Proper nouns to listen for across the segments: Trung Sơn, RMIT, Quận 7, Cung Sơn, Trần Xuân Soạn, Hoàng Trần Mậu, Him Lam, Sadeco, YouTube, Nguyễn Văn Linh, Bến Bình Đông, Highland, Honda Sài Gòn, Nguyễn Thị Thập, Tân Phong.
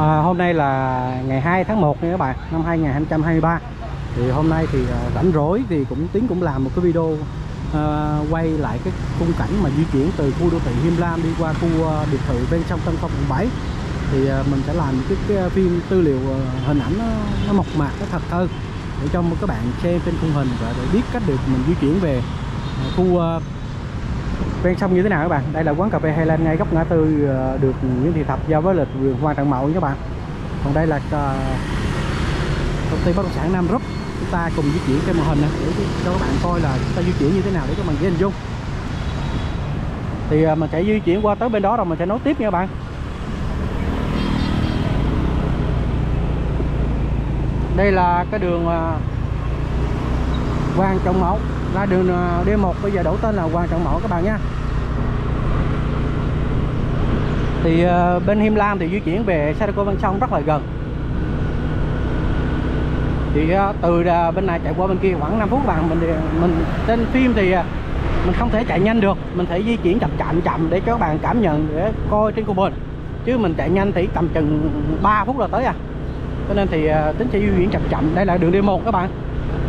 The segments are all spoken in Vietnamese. Hôm nay là ngày 2 tháng 1 nha các bạn, năm 2023. Thì hôm nay thì rảnh rỗi thì Tiến cũng làm một cái video quay lại cái khung cảnh mà di chuyển từ khu đô thị Him Lam đi qua khu biệt thự ven sông Tân Phong quận 7. Thì mình sẽ làm cái phim tư liệu hình ảnh nó mộc mạc, nó thật hơn để cho các bạn xem trên khung hình và để biết cách được mình di chuyển về khu ven sông như thế nào các bạn. Đây là quán cà phê Highland ngay góc ngã tư được Nguyễn Thị Thập giao với lịch đường Hoàng Trần Mậu các bạn. Còn đây là công ty bất động sản Nam Group. Chúng ta cùng di chuyển trên màn hình này để cho các bạn coi là chúng ta di chuyển như thế nào để các bạn dễ hình dung. Thì mình sẽ di chuyển qua tới bên đó rồi mình sẽ nói tiếp nha các bạn. Đây là cái đường Hoàng Trần Mậu, là đường D1 bây giờ đổi tên là Hoàng Trần Mậu các bạn nha. Thì bên Him Lam thì di chuyển về Sadeco Văn Sông rất là gần. Thì từ bên này chạy qua bên kia khoảng 5 phút các bạn. Mình trên phim thì mình không thể chạy nhanh được, mình phải di chuyển chậm để cho các bạn cảm nhận để coi trên của mình. Chứ mình chạy nhanh thì tầm chừng 3 phút là tới à. Cho nên thì tính sẽ di chuyển chậm. Đây là đường D1 các bạn,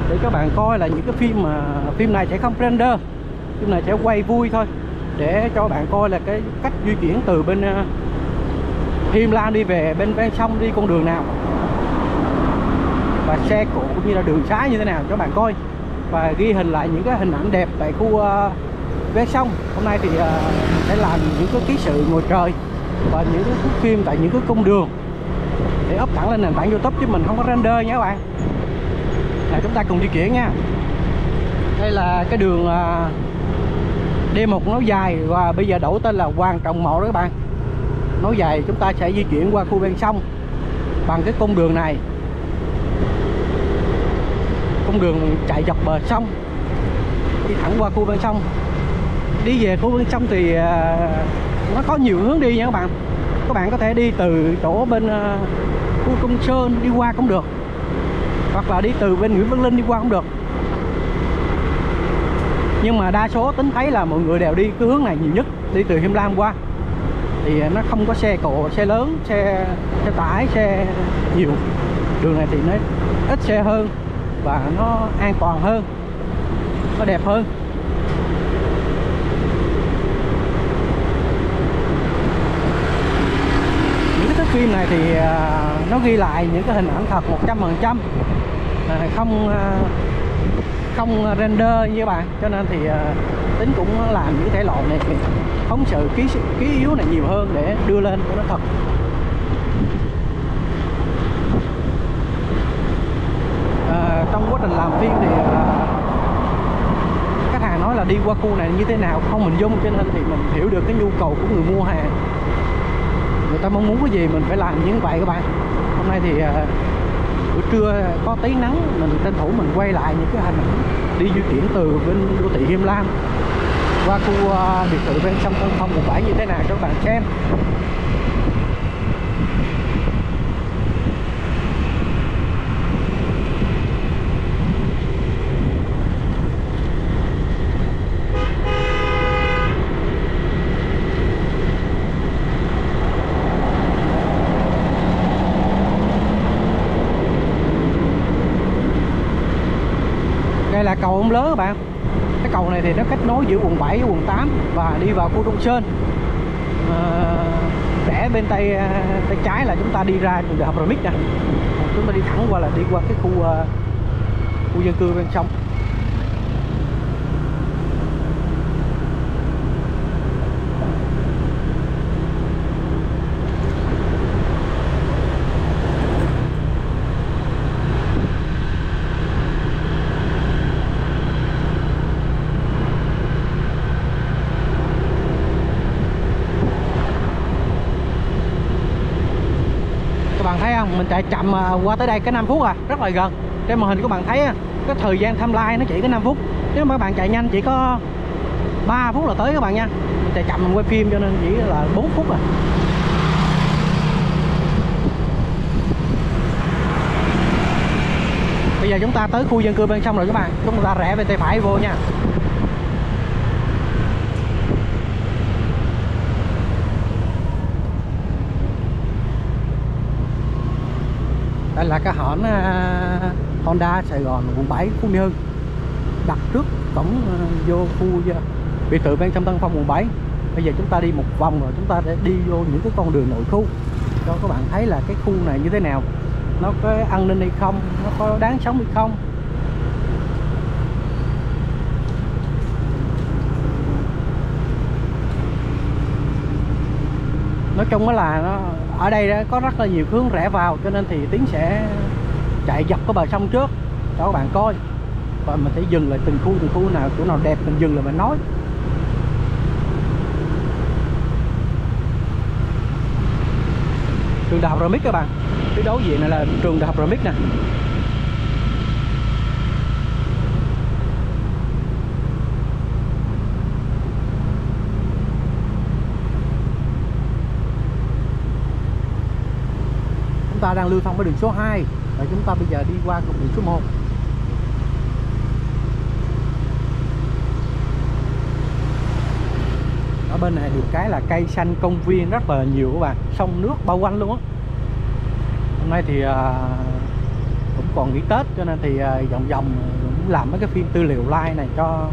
để các bạn coi là những cái phim mà phim này sẽ không render, phim này sẽ quay vui thôi để cho bạn coi là cái cách di chuyển từ bên Him Lam đi về bên ven sông đi con đường nào và xe cộ cũng như là đường xá như thế nào cho bạn coi và ghi hình lại những cái hình ảnh đẹp tại khu ven sông. Hôm nay thì sẽ làm những cái ký sự ngoài trời và những cái thước phim tại những cái cung đường để up thẳng lên nền tảng YouTube chứ mình không có render nha các bạn. Là chúng ta cùng di chuyển nha. Đây là cái đường D1 nối dài và bây giờ đổi tên là Hoàng Trần Mậu đó các bạn. Nối dài chúng ta sẽ di chuyển qua khu ven sông bằng cái cung đường này, cung đường chạy dọc bờ sông đi thẳng qua khu ven sông. Đi về khu ven sông thì nó có nhiều hướng đi nha các bạn. Các bạn có thể đi từ chỗ bên khu Cung Sơn đi qua cũng được, hoặc là đi từ bên Nguyễn Văn Linh đi qua cũng được. Nhưng mà đa số tính thấy là mọi người đều đi cái hướng này nhiều nhất, đi từ Him Lam qua. Thì nó không có xe cộ, xe lớn, xe tải, xe nhiều. Đường này thì nó ít xe hơn và nó an toàn hơn, nó đẹp hơn. Những cái phim này thì nó ghi lại những cái hình ảnh thật 100%, không render như bạn. Cho nên thì Tính cũng làm những thể loại này phóng sự ký yếu này nhiều hơn để đưa lên cho nó thật. Trong quá trình làm phim thì khách hàng nói là đi qua khu này như thế nào không hình dung, cho nên thì mình hiểu được cái nhu cầu của người mua hàng, người ta mong muốn cái gì mình phải làm như vậy các bạn. Hôm nay thì buổi trưa có tí nắng, mình tranh thủ mình quay lại những cái hình đi di chuyển từ bên đô thị Him Lam qua khu biệt thự ven sông Tân Phong quận 7 như thế nào cho các bạn xem. Đây là cầu Ông Lớn các bạn. Cái cầu này thì nó kết nối giữa quận 7 với quận 8 và đi vào khu Trung Sơn. Rẽ bên tay trái là chúng ta đi ra trường đại học RMIT nè. Chúng ta đi thẳng qua là đi qua cái khu dân cư ven sông. Thấy không, mình chạy chậm qua tới đây cái 5 phút à, rất là gần. Trên màn hình các bạn thấy cái thời gian timeline nó chỉ có 5 phút, nếu mà các bạn chạy nhanh chỉ có 3 phút là tới các bạn nha. Mình chạy chậm mình quay phim cho nên chỉ là 4 phút à. Bây giờ chúng ta tới khu dân cư bên sông rồi các bạn, chúng ta rẽ bên tay phải vô nha. Đây là cái hãng Honda Sài Gòn quận 7 khu Mỹ Hưng, đặt trước cổng vô khu biệt thự ven sông Tân Phong quận 7. Bây giờ chúng ta đi một vòng rồi chúng ta sẽ đi vô những cái con đường nội khu cho các bạn thấy là cái khu này như thế nào, nó có an ninh hay không, nó có đáng sống hay không. Nói chung đó là nó ở đây đó, có rất là nhiều hướng rẽ vào, cho nên thì Tiến sẽ chạy dọc cái bờ sông trước cho các bạn coi, và mình sẽ dừng lại từng khu nào, chỗ nào đẹp mình dừng lại mình nói. Trường đại học RMIT các bạn, cái đối diện này là trường đại học RMIT nè. Chúng ta đang lưu thông với đường số 2 và chúng ta bây giờ đi qua trục đường số 1. Ở bên này được cái là cây xanh công viên rất là nhiều các bạn, sông nước bao quanh luôn á. Hôm nay thì cũng còn nghỉ Tết cho nên thì vòng vòng cũng làm mấy cái phim tư liệu live này cho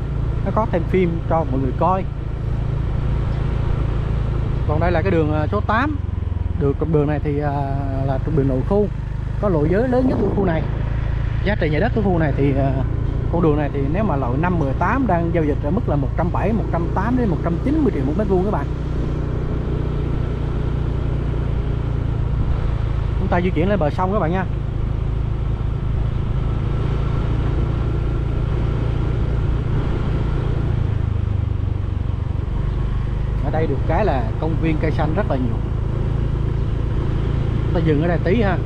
nó có thêm phim cho mọi người coi. Còn đây là cái đường số 8. Trục đường này thì là trục đường nội khu, có lộ giới lớn nhất của khu này. Giá trị nhà đất của khu này thì con đường này thì nếu mà loại 5/18 đang giao dịch ở mức là 170, 180 đến 190 triệu một mét vuông các bạn. Chúng ta di chuyển lên bờ sông các bạn nha. Ở đây được cái là công viên cây xanh rất là nhiều. Ta dừng ở đây tí ha.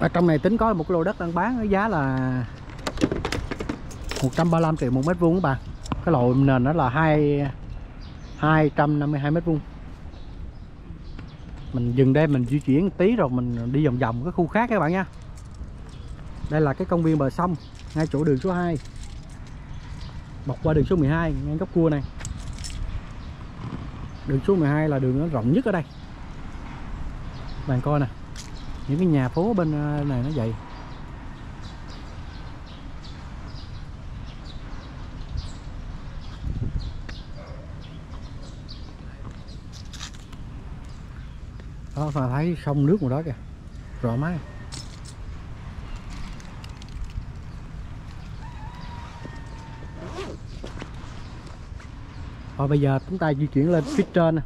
Ở trong này Tính có một lô đất đang bán với giá là 135 triệu một mét vuông các bạn. Cái lô nền đó là 252 mét vuông. Mình dừng đây mình di chuyển tí rồi mình đi vòng vòng cái khu khác các bạn nha. Đây là cái công viên bờ sông, ngay chỗ đường số 2 bọc qua đường số 12, ngay góc cua này. Đường số 12 là đường nó rộng nhất ở đây. Bạn coi nè, những cái nhà phố bên này nó vậy. Đó, mà thấy sông nước ngoài đó kìa, rõ máy. Rồi bây giờ chúng ta di chuyển lên phía trên nè.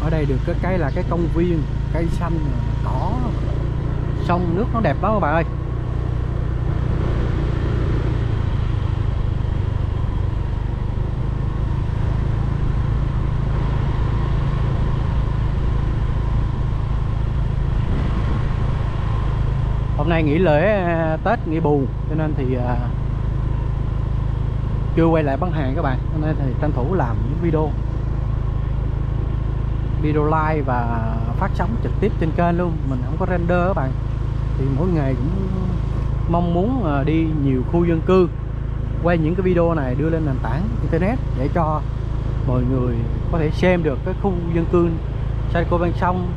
Ở đây được cái là cái công viên, cây xanh, cỏ, sông nước nó đẹp đó các bạn ơi. Hôm nay nghỉ lễ Tết, nghỉ bù cho nên thì chưa quay lại bán hàng các bạn. Hôm nay thì tranh thủ làm những video live và phát sóng trực tiếp trên kênh luôn. Mình không có render các bạn. Thì mỗi ngày cũng mong muốn đi nhiều khu dân cư, quay những cái video này đưa lên nền tảng internet để cho mọi người có thể xem được cái khu dân cư Sadeco ven sông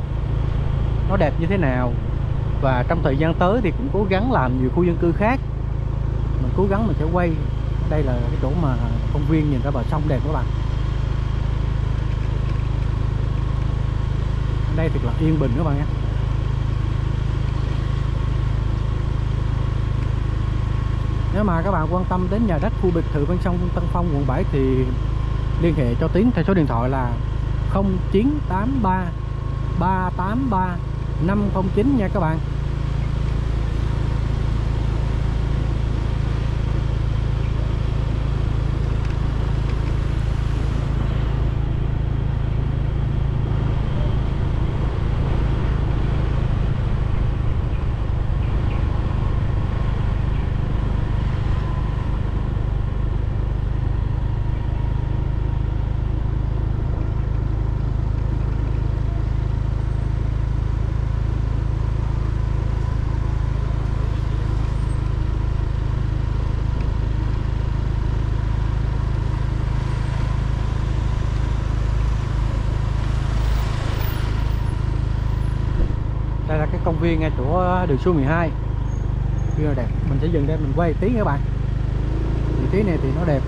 nó đẹp như thế nào. Và trong thời gian tới thì cũng cố gắng làm nhiều khu dân cư khác. Mình cố gắng mình sẽ quay. Đây là cái chỗ mà công viên nhìn ra bờ sông đẹp các bạn. Đây thật là yên bình các bạn nhé. Nếu mà các bạn quan tâm đến nhà đất khu biệt thự ven sông Tân Phong quận 7 thì liên hệ cho Tiến theo số điện thoại là 0983 383 509 nha các bạn. công viên ngay chỗ đường số 12. View đẹp, mình sẽ dừng đây mình quay tí các bạn. Vị trí này thì nó đẹp.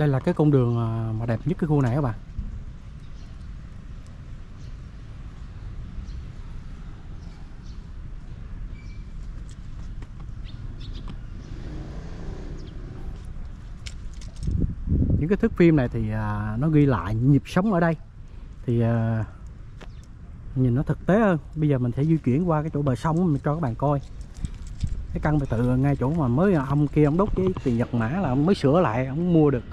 Đây là cái con đường mà đẹp nhất cái khu này các bạn. Những cái thước phim này thì nó ghi lại nhịp sống ở đây thì nhìn nó thực tế hơn. Bây giờ mình sẽ di chuyển qua cái chỗ bờ sông mình cho các bạn coi. Cái căn biệt thự ngay chỗ mà mới ông kia ông đốt cái tiền Nhật Mã là ông mới sửa lại, ông mua được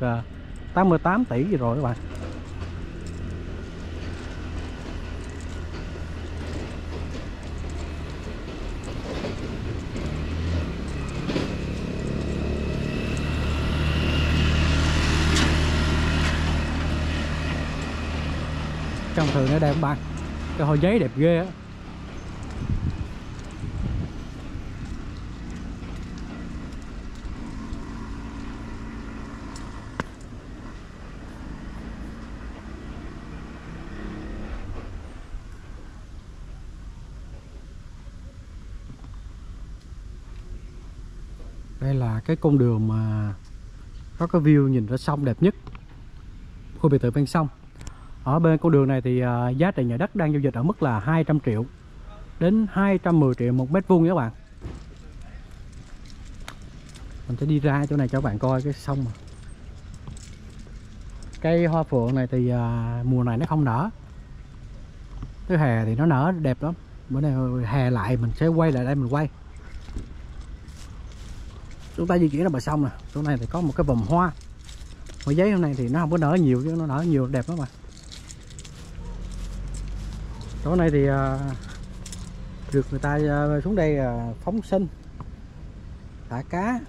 88 tỷ gì rồi các bạn. Trong thường ở đây các bạn, cái hoa giấy đẹp ghê á. Đây là cái con đường mà có cái view nhìn ra sông đẹp nhất khu biệt thự ven sông. Ở bên con đường này thì giá trị nhà đất đang giao dịch ở mức là 200 triệu đến 210 triệu một mét vuông các bạn. Mình sẽ đi ra chỗ này cho các bạn coi cái sông. Cây hoa phượng này thì mùa này nó không nở, tới hè thì nó nở đẹp lắm. Bữa nay hè lại mình sẽ quay lại đây mình quay. Chúng ta di chuyển ra bờ sông nè, chỗ này thì có một cái vòng hoa. Hoa giấy hôm nay thì nó không có nở nhiều chứ nó nở nhiều đẹp lắm mà. Chỗ này thì được người ta xuống đây phóng sinh, thả cá.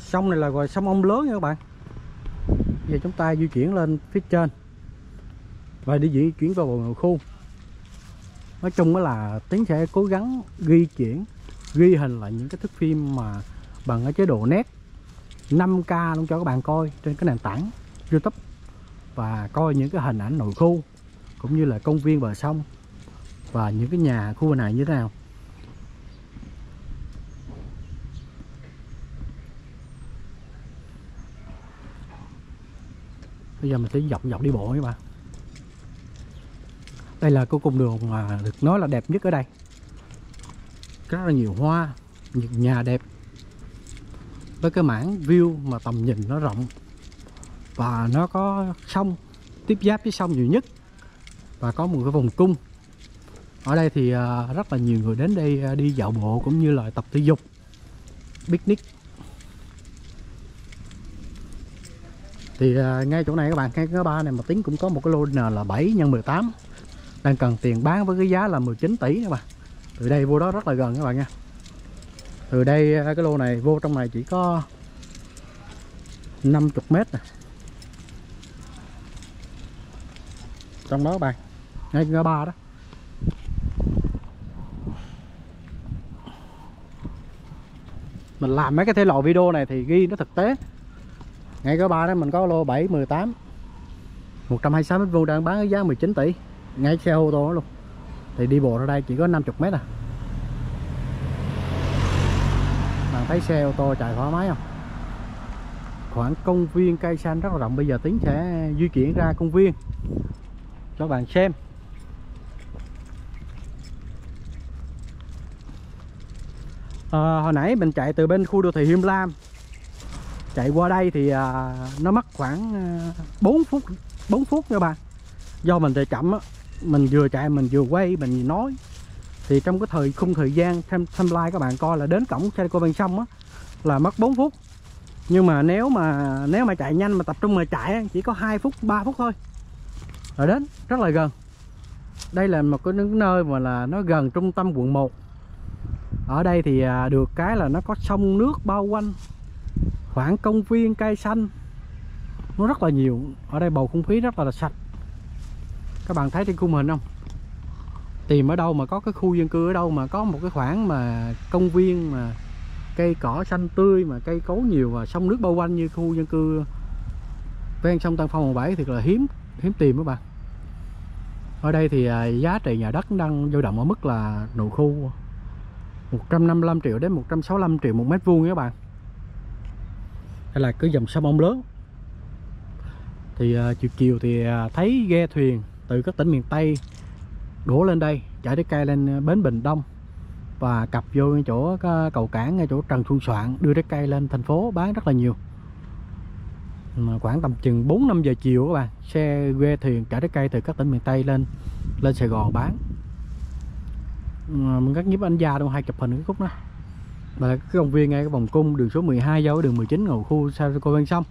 Sông này là gọi sông Ông Lớn nha các bạn. Giờ chúng ta di chuyển lên phía trên và đi di chuyển vào bộ khu. Nói chung đó là Tiến sẽ cố gắng ghi hình lại những cái thước phim mà bằng cái chế độ nét 5K luôn cho các bạn coi trên cái nền tảng YouTube, và coi những cái hình ảnh nội khu cũng như là công viên bờ sông và những cái nhà khu này như thế nào. Bây giờ mình sẽ dọc đi bộ các bạn. Đây là cái cung đường mà được nói là đẹp nhất ở đây. Rất là nhiều hoa, nhiều nhà đẹp. Với cái mảng view mà tầm nhìn nó rộng. Và nó có sông, tiếp giáp với sông nhiều nhất. Và có một cái vòng cung. Ở đây thì rất là nhiều người đến đây đi dạo bộ cũng như là tập thể dục, picnic. Thì ngay chỗ này các bạn, ngay cái bar này mà Tiến cũng có một cái lô N là 7 x 18. Đang cần tiền bán với cái giá là 19 tỷ các bạn. Từ đây vô đó rất là gần các bạn nha. Từ đây cái lô này vô trong này chỉ có 50 m nè. Trong đó các bạn, ngay ngã ba đó. Mình làm mấy cái thể loại video này thì ghi nó thực tế. Ngay ngã ba đó mình có lô 7 x 18, 126 m² đang bán với giá 19 tỷ. Ngay xe ô tô luôn. Thì đi bộ ra đây chỉ có 50 m à. Bạn thấy xe ô tô chạy thoải mái không? Khoảng công viên cây xanh rất là rộng. Bây giờ Tiến sẽ di chuyển ra công viên cho bạn xem. Hồi nãy mình chạy từ bên khu đô thị Him Lam chạy qua đây thì nó mất khoảng 4 phút các bạn. Do mình chạy chậm á, mình vừa chạy mình vừa quay mình nói. Thì trong cái khung thời gian timeline các bạn coi là đến cổng Sadeco Văn Sông á là mất 4 phút. Nhưng mà nếu mà chạy nhanh mà tập trung mà chạy chỉ có 2 phút 3 phút thôi rồi đến rất là gần. Đây là một cái nơi mà là nó gần trung tâm quận 1. Ở đây thì được cái là nó có sông nước bao quanh, khoảng công viên cây xanh nó rất là nhiều. Ở đây bầu không khí rất là sạch. Các bạn thấy trên khung hình không? Tìm ở đâu mà có cái khu dân cư, ở đâu mà có một cái khoảng mà công viên mà cây cỏ xanh tươi mà cây cối nhiều và sông nước bao quanh như khu dân cư ven sông Tân Phong 17 thì là hiếm tìm các bạn. Ở đây thì giá trị nhà đất đang dao động ở mức là nội khu 155 triệu đến 165 triệu một mét vuông các bạn. Đây là cái dòng sông Ông Lớn. Thì chiều thì thấy ghe thuyền từ các tỉnh miền Tây đổ lên đây, chạy tới cây lên Bến Bình Đông và cặp vô chỗ cầu cảng ngay chỗ Trần Xuân Soạn, đưa trái cây lên thành phố bán rất là nhiều. Mà khoảng tầm chừng 4-5 giờ chiều các bạn, xe ghe thuyền chở trái cây từ các tỉnh miền Tây lên Sài Gòn bán. Mình cắt nhíp anh già đâu hay chụp hình cái khúc đó. Mà cái công viên ngay cái vòng cung đường số 12 giao đường 19 ngồi khu Sadeco ven sông.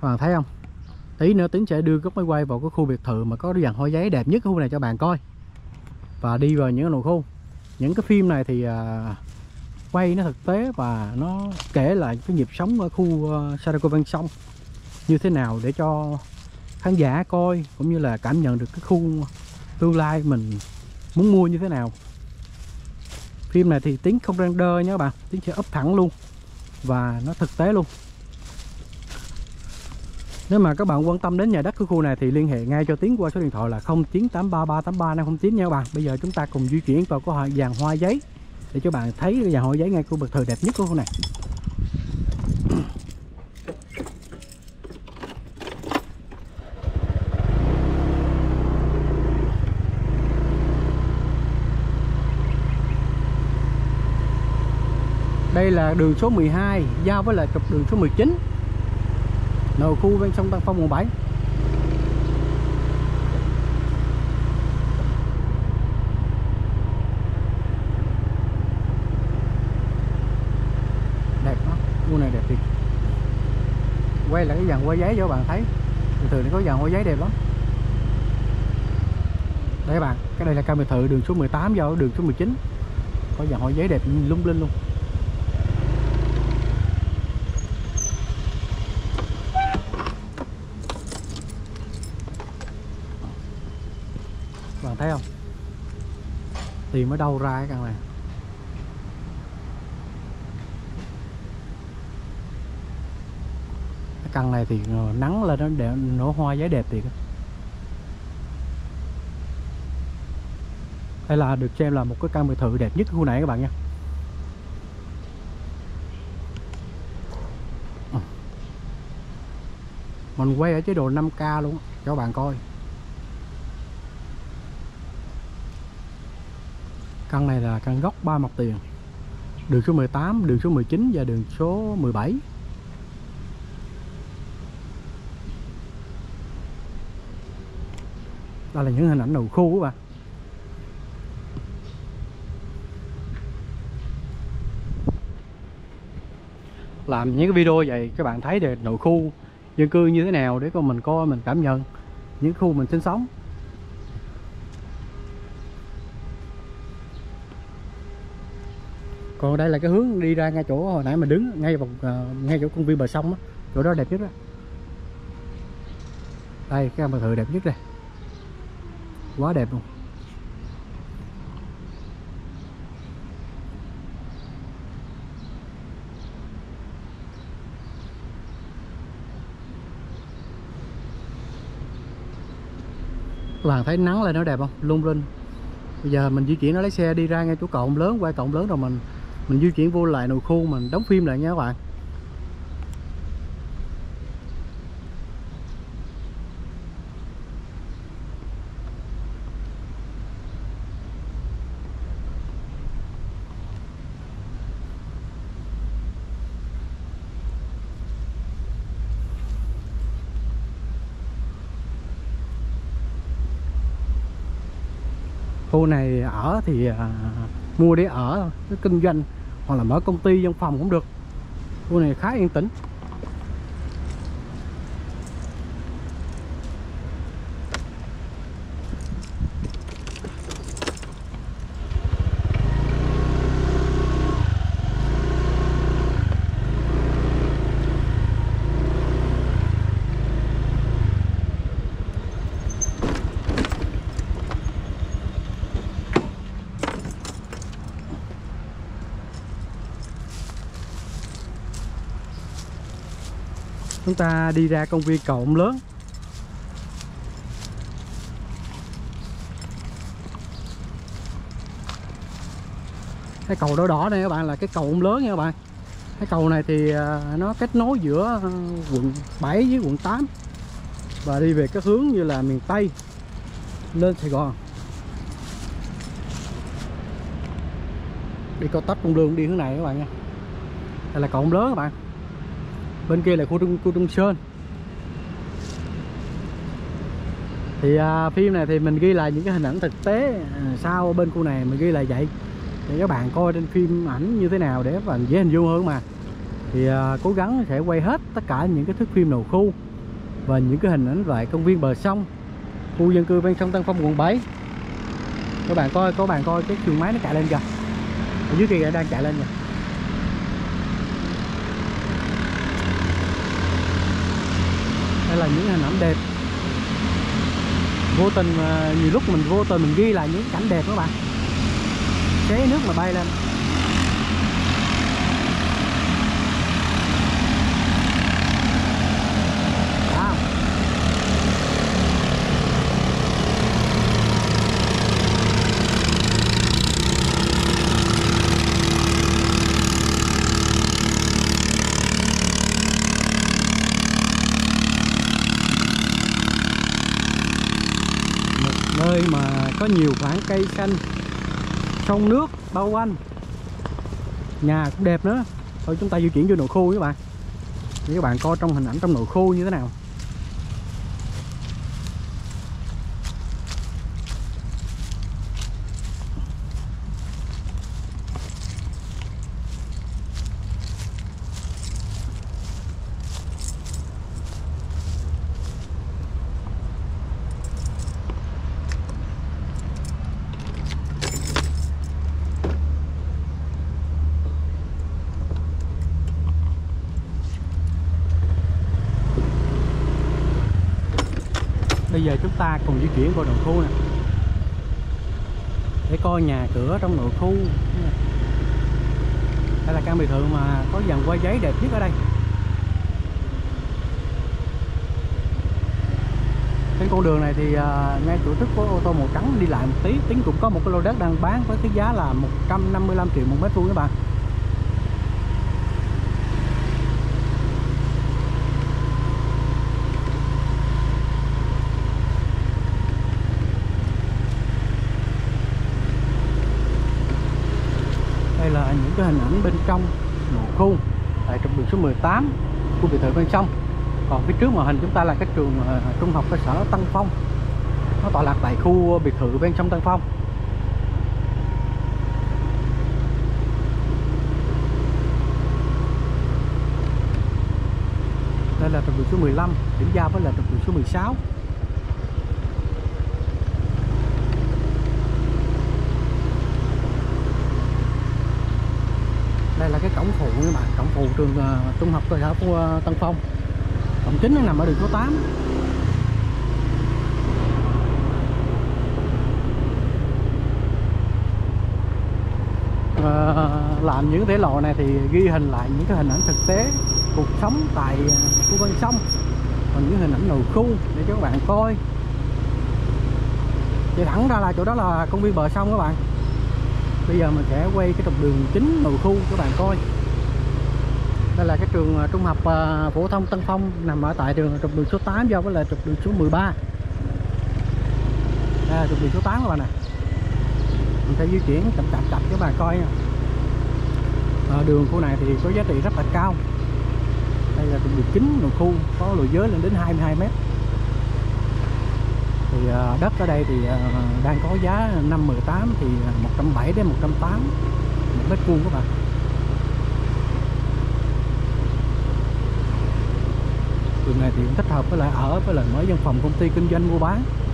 Các bạn thấy không? Tí nữa Tiến sẽ đưa góc máy quay vào cái khu biệt thự mà có dàn hoa giấy đẹp nhất khu này cho bạn coi. Và đi vào những nội khu. Những cái phim này thì quay nó thực tế và nó kể lại cái nhịp sống ở khu Sadeco ven sông như thế nào để cho khán giả coi cũng như là cảm nhận được cái khu tương lai mình muốn mua như thế nào. Phim này thì Tiến không render nha các bạn, Tiến sẽ up thẳng luôn và nó thực tế luôn. Nếu mà các bạn quan tâm đến nhà đất của khu này thì liên hệ ngay cho Tiến qua số điện thoại là 0983383509 nha các bạn. Bây giờ chúng ta cùng di chuyển vào cái dàn hoa giấy để cho bạn thấy dàn hoa giấy ngay khu biệt thự đẹp nhất của khu này. Đây là đường số 12 giao với lại trục đường số 19 nội khu ven sông Tân Phong 17. Đẹp đó, khu này đẹp thiệt. Quay lại cái dàn hoa giấy cho các bạn thấy. Biệt thự này có dàn hoa giấy đẹp lắm. Đây các bạn, cái đây là căn biệt thự đường số 18 giao đường số 19. Có dàn hoa giấy đẹp lung linh luôn. Thấy không? Tìm ở đâu ra cái căn này. Cái căn này thì nắng lên nó để nổ hoa giấy đẹp thiệt. Đây là được xem là một cái căn biệt thự đẹp nhất khu này các bạn nha. Mình quay ở chế độ 5K luôn cho các bạn coi. Căn này là căn góc 3 mặt tiền, đường số 18, đường số 19 và đường số 17. Đây là những hình ảnh đầu khu các bạn. Làm những cái video vậy các bạn thấy về nội khu dân cư như thế nào để con mình coi mình cảm nhận những khu mình sinh sống. Còn đây là cái hướng đi ra ngay chỗ hồi nãy mình đứng ngay vòng ngay chỗ công viên bờ sông đó, chỗ đó đẹp nhất đó. Đây cái biệt thự đẹp nhất đây, quá đẹp luôn. Các bạn thấy nắng lên nó đẹp không, lung linh. Bây giờ mình di chuyển nó lấy xe đi ra ngay chỗ cầu Ông Lớn, qua cầu Ông Lớn rồi mình di chuyển vô lại nội khu mình đóng phim lại nha các bạn. Khu này ở thì mua để ở, kinh doanh hoặc là mở công ty văn phòng cũng được. Khu này khá yên tĩnh. Chúng ta đi ra công viên Cầu Ông Lớn. Cái cầu đỏ đỏ này các bạn là cái cầu Ông Lớn nha các bạn. Cái cầu này thì nó kết nối giữa quận 7 với quận 8 và đi về các hướng như là miền Tây lên Sài Gòn. Đi cao tốc Trung Lương đi hướng này các bạn nha. Đây là cầu Ông Lớn các bạn. Bên kia là khu Trung Sơn. Thì phim này thì mình ghi lại những cái hình ảnh thực tế, sau bên khu này mình ghi lại vậy để các bạn coi trên phim ảnh như thế nào để các bạn dễ hình dung hơn mà. Thì cố gắng sẽ quay hết tất cả những cái thước phim đầu khu và những cái hình ảnh về công viên bờ sông, khu dân cư ven sông Tân Phong quận 7. Các bạn coi, cái xuồng máy nó chạy lên kìa. Ở dưới kia đang chạy lên kìa. Đây là những hình ảnh đẹp. Vô tình nhiều lúc mình vô tình mình ghi lại những cảnh đẹp các bạn. Cái nước mà bay lên. Wow. Một nơi mà có nhiều khoảng cây xanh, sông nước bao quanh, nhà cũng đẹp nữa. Thôi chúng ta di chuyển vô nội khu các bạn, để các bạn coi trong hình ảnh trong nội khu như thế nào. Bây giờ chúng ta cùng di chuyển qua nội khu nè, để coi nhà cửa trong nội khu. Đây là căn biệt thự mà có dàn hoa giấy đẹp nhất ở đây. Trên con đường này thì ngay chỗ trước có ô tô màu trắng đi lại một tí. Tính cũng có một cái lô đất đang bán với cái giá là 155 triệu một mét vuông các bạn. Những cái hình ảnh bên trong nội khu tại trục đường số 18 khu biệt thự bên sông. Còn phía trước màn hình chúng ta là cái trường trung học cơ sở Tân Phong, nó tọa lạc tại khu biệt thự ven sông Tân Phong. Đây là trục đường số 15 điểm giao với là trục đường số 16. Đây là cái cổng phụ các bạn, cổng phụ trường trung học cơ sở của Tân Phong. Cổng chính nó nằm ở đường số 8. Làm những thể loại này thì ghi hình lại những cái hình ảnh thực tế cuộc sống tại khu ven sông, còn những hình ảnh nội khu để cho các bạn coi. Thì thẳng ra là chỗ đó là công viên bờ sông các bạn. Bây giờ mình sẽ quay cái trục đường chính nội khu các bạn coi. Đây là cái trường trung học phổ thông Tân Phong nằm ở tại trục đường số 8 giao với là trục đường số 13. Đây là trục đường số 8 các bạn nè. Mình sẽ di chuyển chậm chậm chậm các bạn coi nha. Đường khu này thì có giá trị rất là cao. Đây là trục đường chính nội khu có lùi giới lên đến 22 m. Thì đất ở đây thì đang có giá năm 18 thì 170 đến 180 mét vuông các bạn. Đường này thì cũng thích hợp với lại ở với lại mở văn phòng công ty kinh doanh mua bán.